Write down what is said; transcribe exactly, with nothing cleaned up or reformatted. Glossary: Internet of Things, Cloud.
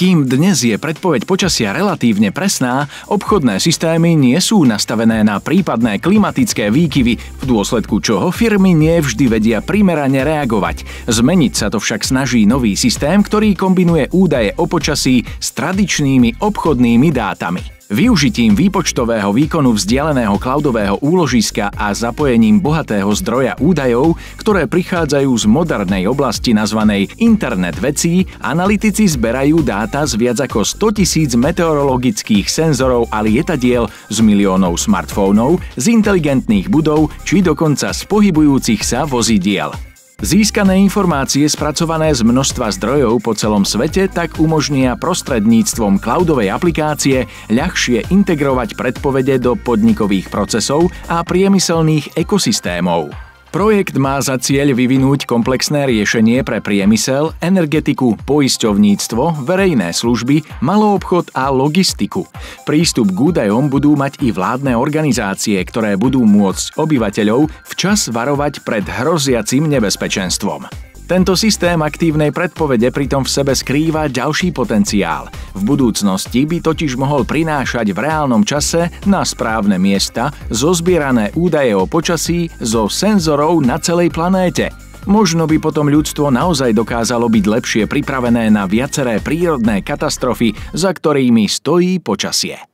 Kým dnes je predpoveď počasia relatívne presná, obchodné systémy nie sú nastavené na prípadné klimatické výkyvy, v dôsledku čoho firmy nie vždy vedia primerane reagovať. Zmeniť sa to však snaží nový systém, ktorý kombinuje údaje o počasí s tradičnými obchodnými dátami. Využitím výpočtového výkonu vzdialeného cloudového úložiska a zapojením bohatého zdroja údajov, ktoré prichádzajú z modernej oblasti nazvanej Internet vecí, analytici zberajú dáta z viac ako sto tisíc meteorologických senzorov a lietadiel, z miliónov smartfónov, z inteligentných budov či dokonca z pohybujúcich sa vozidiel. Získané informácie spracované z množstva zdrojov po celom svete tak umožnia prostredníctvom cloudovej aplikácie ľahšie integrovať predpovede do podnikových procesov a priemyselných ekosystémov. Projekt má za cieľ vyvinúť komplexné riešenie pre priemysel, energetiku, poisťovníctvo, verejné služby, maloobchod a logistiku. Prístup k údajom budú mať i vládne organizácie, ktoré budú môcť obyvateľov včas varovať pred hroziacim nebezpečenstvom. Tento systém aktívnej predpovede pritom v sebe skrýva ďalší potenciál. V budúcnosti by totiž mohol prinášať v reálnom čase na správne miesta zozbierané údaje o počasí zo senzorov na celej planéte. Možno by potom ľudstvo naozaj dokázalo byť lepšie pripravené na viaceré prírodné katastrofy, za ktorými stojí počasie.